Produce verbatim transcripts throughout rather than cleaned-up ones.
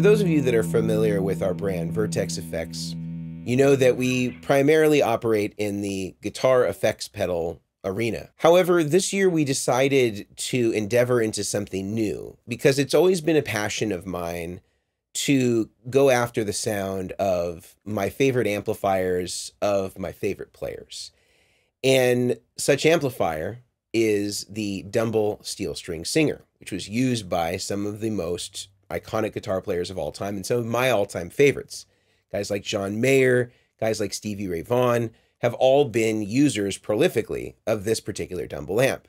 For those of you that are familiar with our brand, Vertex Effects, you know that we primarily operate in the guitar effects pedal arena. However, this year we decided to endeavor into something new because it's always been a passion of mine to go after the sound of my favorite amplifiers, of my favorite players. And such amplifier is the Dumble Steel String Singer, which was used by some of the most iconic guitar players of all time and some of my all-time favorites. Guys like John Mayer, guys like Stevie Ray Vaughan have all been users prolifically of this particular Dumble amp.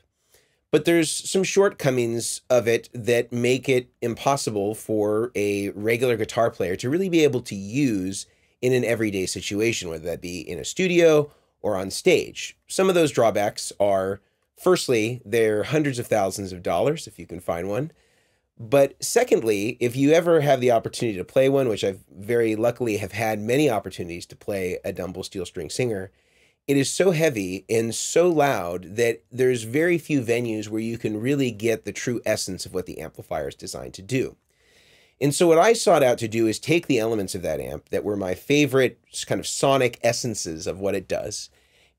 But there's some shortcomings of it that make it impossible for a regular guitar player to really be able to use in an everyday situation, whether that be in a studio or on stage. Some of those drawbacks are, firstly, they're hundreds of thousands of dollars, if you can find one. But secondly, if you ever have the opportunity to play one, which I've very luckily have had many opportunities to play a Dumble Steel String Singer, it is so heavy and so loud that there's very few venues where you can really get the true essence of what the amplifier is designed to do. And so what I sought out to do is take the elements of that amp that were my favorite kind of sonic essences of what it does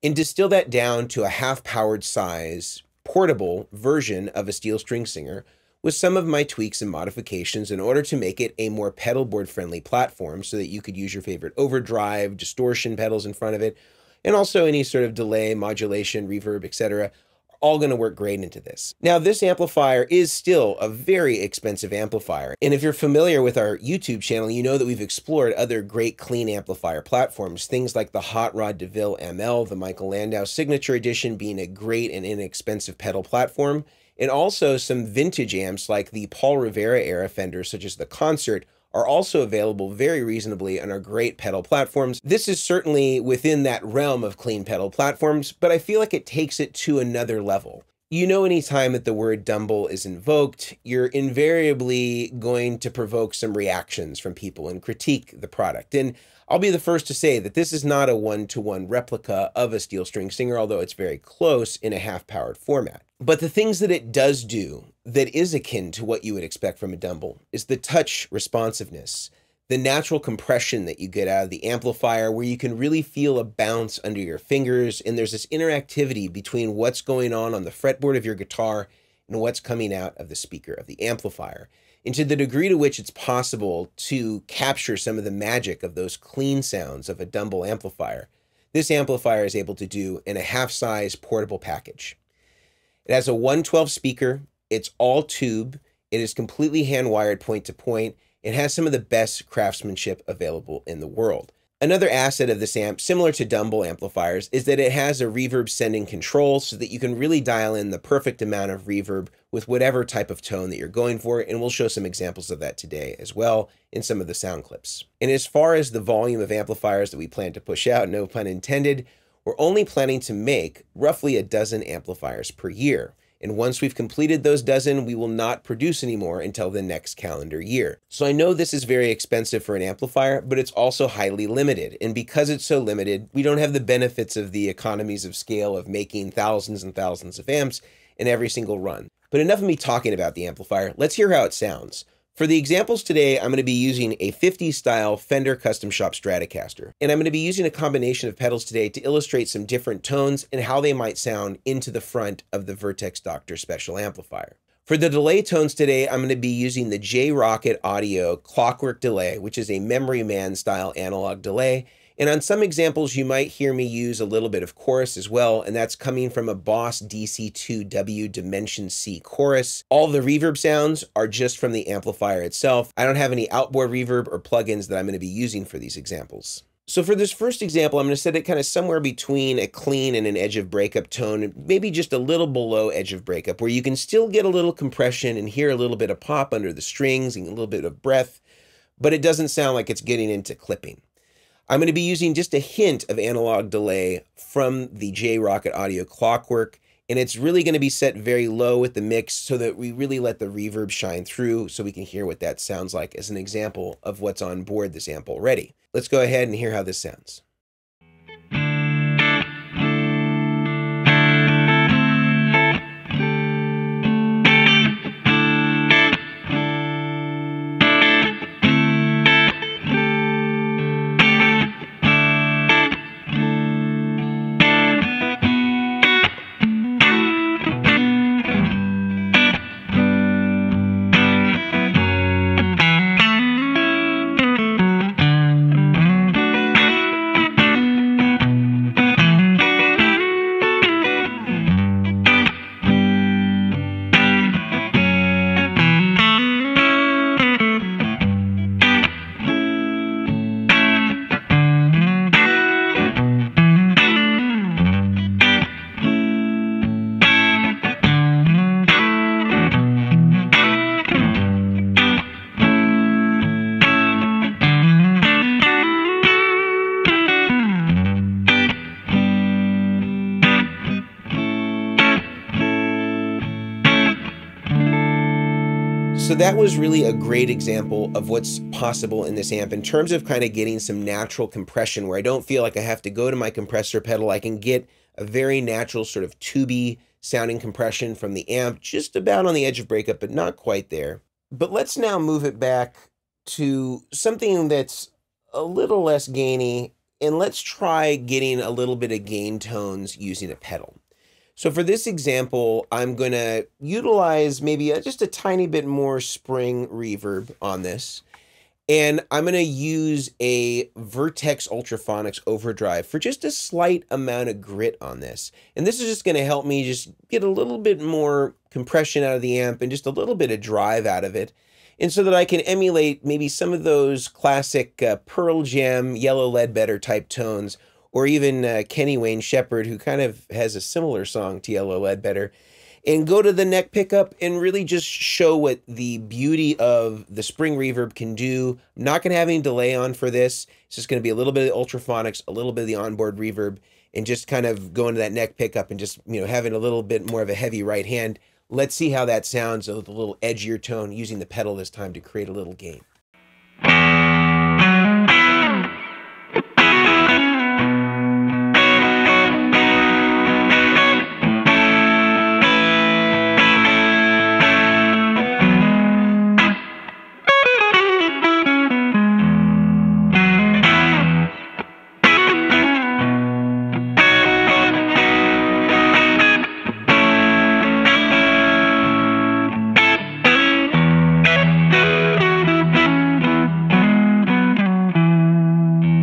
and distill that down to a half-powered size portable version of a steel string singer with some of my tweaks and modifications in order to make it a more pedal board friendly platform so that you could use your favorite overdrive, distortion pedals in front of it, and also any sort of delay, modulation, reverb, et cetera, all gonna work great into this. Now, this amplifier is still a very expensive amplifier. And if you're familiar with our YouTube channel, you know that we've explored other great clean amplifier platforms, things like the Hot Rod DeVille M L, the Michael Landau Signature Edition being a great and inexpensive pedal platform, and also some vintage amps like the Paul Rivera-era Fender, such as the Concert, are also available very reasonably and are great pedal platforms. This is certainly within that realm of clean pedal platforms, but I feel like it takes it to another level. You know, anytime that the word Dumble is invoked, you're invariably going to provoke some reactions from people and critique the product. And I'll be the first to say that this is not a one-to-one replica of a steel string singer, although it's very close in a half-powered format. But the things that it does do that is akin to what you would expect from a Dumble is the touch responsiveness, the natural compression that you get out of the amplifier where you can really feel a bounce under your fingers, and there's this interactivity between what's going on on the fretboard of your guitar and what's coming out of the speaker of the amplifier. And to the degree to which it's possible to capture some of the magic of those clean sounds of a Dumble amplifier, this amplifier is able to do in a half-size portable package. It has a one twelve speaker. It's all tube. It is completely hand-wired point-to-point. It has some of the best craftsmanship available in the world. Another asset of this amp, similar to Dumble amplifiers, is that it has a reverb sending control so that you can really dial in the perfect amount of reverb with whatever type of tone that you're going for, and we'll show some examples of that today as well in some of the sound clips. And as far as the volume of amplifiers that we plan to push out, no pun intended, we're only planning to make roughly a dozen amplifiers per year. And once we've completed those dozen, we will not produce any more until the next calendar year. So I know this is very expensive for an amplifier, but it's also highly limited. And because it's so limited, we don't have the benefits of the economies of scale of making thousands and thousands of amps in every single run. But enough of me talking about the amplifier. Let's hear how it sounds. For the examples today, I'm going to be using a fifties style Fender Custom Shop Stratocaster. And I'm going to be using a combination of pedals today to illustrate some different tones and how they might sound into the front of the Vertex Doctor Special Amplifier. For the delay tones today, I'm going to be using the J Rockett Audio Clockwork Delay, which is a Memory Man style analog delay. And on some examples, you might hear me use a little bit of chorus as well, and that's coming from a Boss D C two W Dimension C Chorus. All the reverb sounds are just from the amplifier itself. I don't have any outboard reverb or plugins that I'm going to be using for these examples. So for this first example, I'm going to set it kind of somewhere between a clean and an edge of breakup tone, maybe just a little below edge of breakup, where you can still get a little compression and hear a little bit of pop under the strings and a little bit of breath, but it doesn't sound like it's getting into clipping. I'm going to be using just a hint of analog delay from the J Rockett Audio Clockwork, and it's really going to be set very low with the mix so that we really let the reverb shine through so we can hear what that sounds like as an example of what's on board this amp already. Let's go ahead and hear how this sounds. So that was really a great example of what's possible in this amp in terms of kind of getting some natural compression where I don't feel like I have to go to my compressor pedal. I can get a very natural sort of tubey sounding compression from the amp, just about on the edge of breakup, but not quite there. But let's now move it back to something that's a little less gainy, and let's try getting a little bit of gain tones using a pedal. So for this example, I'm going to utilize maybe a, just a tiny bit more spring reverb on this. And I'm going to use a Vertex Ultraphonics Overdrive for just a slight amount of grit on this. And this is just going to help me just get a little bit more compression out of the amp and just a little bit of drive out of it. And so that I can emulate maybe some of those classic uh, Pearl Jam, Yellow Ledbetter type tones, or even uh, Kenny Wayne Shepherd, who kind of has a similar song to Yellow Ledbetter, and go to the neck pickup and really just show what the beauty of the spring reverb can do. I'm not gonna have any delay on for this. It's just gonna be a little bit of ultraphonics, a little bit of the onboard reverb, and just kind of go into that neck pickup and just, you know, having a little bit more of a heavy right hand. Let's see how that sounds with a little edgier tone using the pedal this time to create a little gain.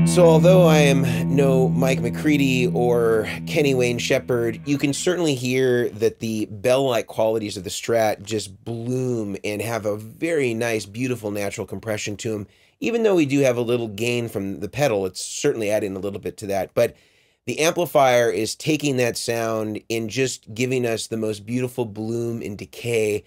So although I am no Mike McCready or Kenny Wayne Shepherd, you can certainly hear that the bell-like qualities of the Strat just bloom and have a very nice, beautiful natural compression to them. Even though we do have a little gain from the pedal, it's certainly adding a little bit to that. But the amplifier is taking that sound and just giving us the most beautiful bloom and decay.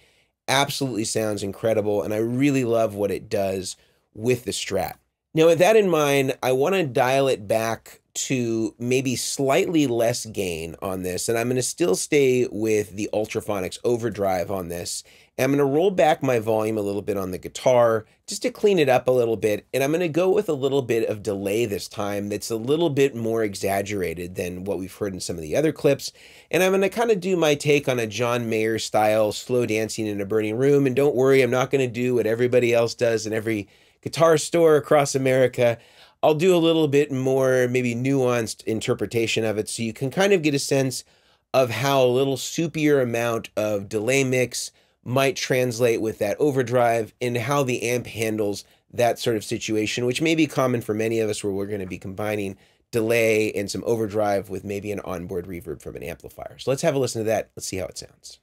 Absolutely sounds incredible, and I really love what it does with the Strat. Now, with that in mind, I want to dial it back to maybe slightly less gain on this, and I'm going to still stay with the Ultraphonics Overdrive on this. And I'm going to roll back my volume a little bit on the guitar just to clean it up a little bit, and I'm going to go with a little bit of delay this time that's a little bit more exaggerated than what we've heard in some of the other clips. And I'm going to kind of do my take on a John Mayer style slow dancing in a burning room, and don't worry, I'm not going to do what everybody else does in every guitar store across America. I'll do a little bit more maybe nuanced interpretation of it so you can kind of get a sense of how a little soupier amount of delay mix might translate with that overdrive and how the amp handles that sort of situation, which may be common for many of us where we're going to be combining delay and some overdrive with maybe an onboard reverb from an amplifier. So let's have a listen to that. Let's see how it sounds.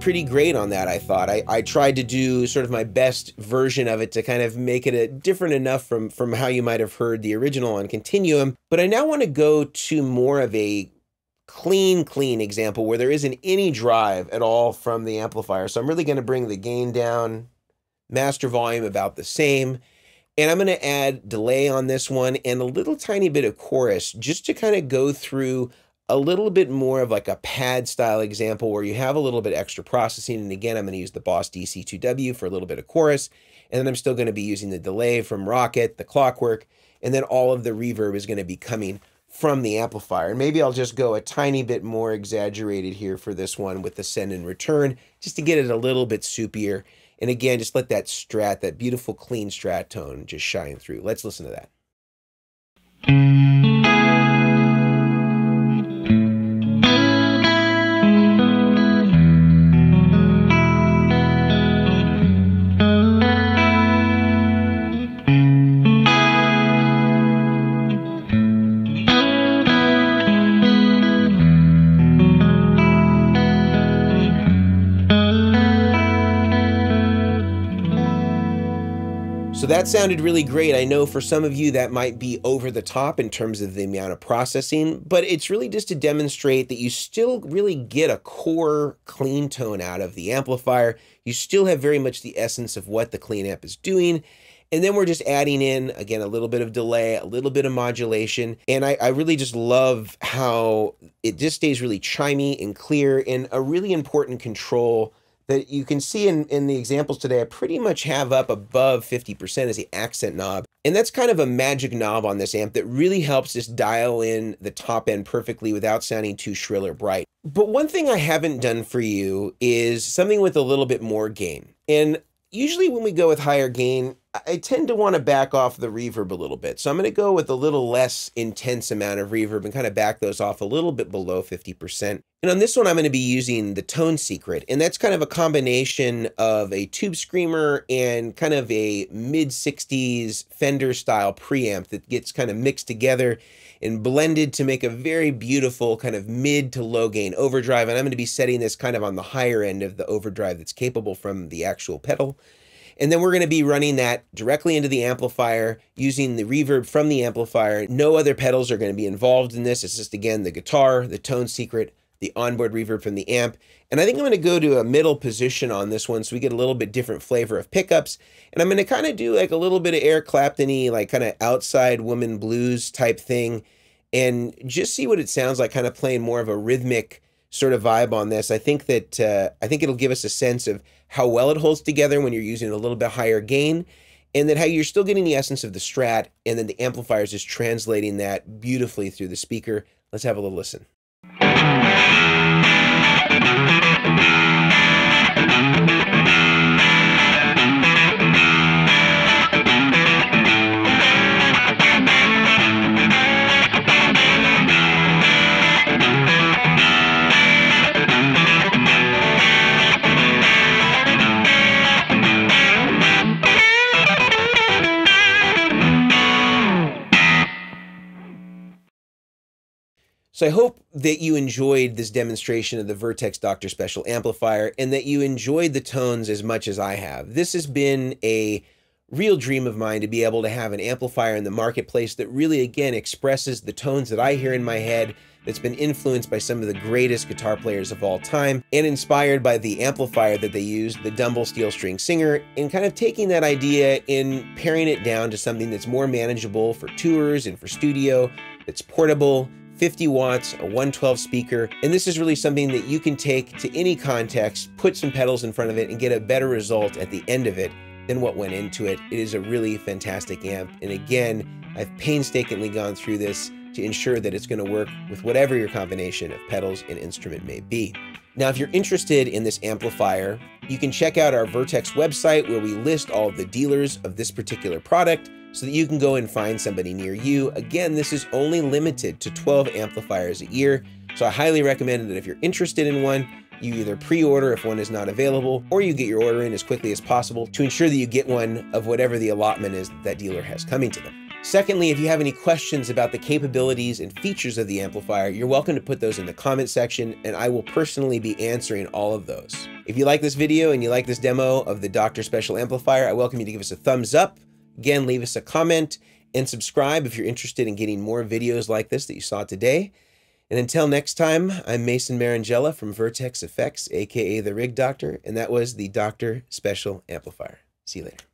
Pretty great on that, I thought. I, I tried to do sort of my best version of it to kind of make it a different enough from, from how you might have heard the original on Continuum, but I now want to go to more of a clean, clean example where there isn't any drive at all from the amplifier. So I'm really going to bring the gain down, master volume about the same, and I'm going to add delay on this one and a little tiny bit of chorus just to kind of go through a little bit more of like a pad style example where you have a little bit extra processing. And again, I'm going to use the Boss D C two W for a little bit of chorus. And then I'm still going to be using the delay from Rocket, the Clockwork, and then all of the reverb is going to be coming from the amplifier. And maybe I'll just go a tiny bit more exaggerated here for this one with the send and return, just to get it a little bit soupier. And again, just let that Strat, that beautiful clean Strat tone just shine through. Let's listen to that. So that sounded really great. I know for some of you that might be over the top in terms of the amount of processing, but it's really just to demonstrate that you still really get a core clean tone out of the amplifier. You still have very much the essence of what the clean amp is doing. And then we're just adding in, again, a little bit of delay, a little bit of modulation. And I, I really just love how it just stays really chimey and clear, and a really important control that you can see in, in the examples today, I pretty much have up above fifty percent as the accent knob. And that's kind of a magic knob on this amp that really helps just dial in the top end perfectly without sounding too shrill or bright. But one thing I haven't done for you is something with a little bit more gain. And usually when we go with higher gain, I tend to want to back off the reverb a little bit. So I'm going to go with a little less intense amount of reverb and kind of back those off a little bit below fifty percent. And on this one, I'm going to be using the Tone Secret. And that's kind of a combination of a tube screamer and kind of a mid sixties Fender style preamp that gets kind of mixed together and blended to make a very beautiful kind of mid to low gain overdrive. And I'm going to be setting this kind of on the higher end of the overdrive that's capable from the actual pedal. And then we're going to be running that directly into the amplifier using the reverb from the amplifier. No other pedals are going to be involved in this. It's just, again, the guitar, the Tone Secret, the onboard reverb from the amp. And I think I'm going to go to a middle position on this one so we get a little bit different flavor of pickups. And I'm going to kind of do like a little bit of Eric Clapton-y, like kind of outside woman blues type thing, and just see what it sounds like, kind of playing more of a rhythmic sort of vibe on this. I think that uh, I think it'll give us a sense of how well it holds together when you're using a little bit higher gain, and then how you're still getting the essence of the Strat, and then the amplifier is just translating that beautifully through the speaker. Let's have a little listen. So I hope that you enjoyed this demonstration of the Vertex Doctor Special Amplifier, and that you enjoyed the tones as much as I have. This has been a real dream of mine, to be able to have an amplifier in the marketplace that really, again, expresses the tones that I hear in my head, that's been influenced by some of the greatest guitar players of all time, and inspired by the amplifier that they used, the Dumble Steel String Singer, and kind of taking that idea and paring it down to something that's more manageable for tours and for studio, that's portable, fifty watts, a one twelve speaker. And this is really something that you can take to any context, put some pedals in front of it, and get a better result at the end of it than what went into it. It is a really fantastic amp. And again, I've painstakingly gone through this to ensure that it's going to work with whatever your combination of pedals and instrument may be. Now, if you're interested in this amplifier, you can check out our Vertex website, where we list all of the dealers of this particular product, so that you can go and find somebody near you. Again, this is only limited to twelve amplifiers a year, so I highly recommend that if you're interested in one, you either pre-order if one is not available, or you get your order in as quickly as possible to ensure that you get one of whatever the allotment is that, that dealer has coming to them. Secondly, if you have any questions about the capabilities and features of the amplifier, you're welcome to put those in the comment section, and I will personally be answering all of those. If you like this video and you like this demo of the Doctor Special Amplifier, I welcome you to give us a thumbs up. Again, leave us a comment and subscribe if you're interested in getting more videos like this that you saw today. And until next time, I'm Mason Marangella from Vertex Effects, aka The Rig Doctor, and that was the Doctor Special Amplifier. See you later.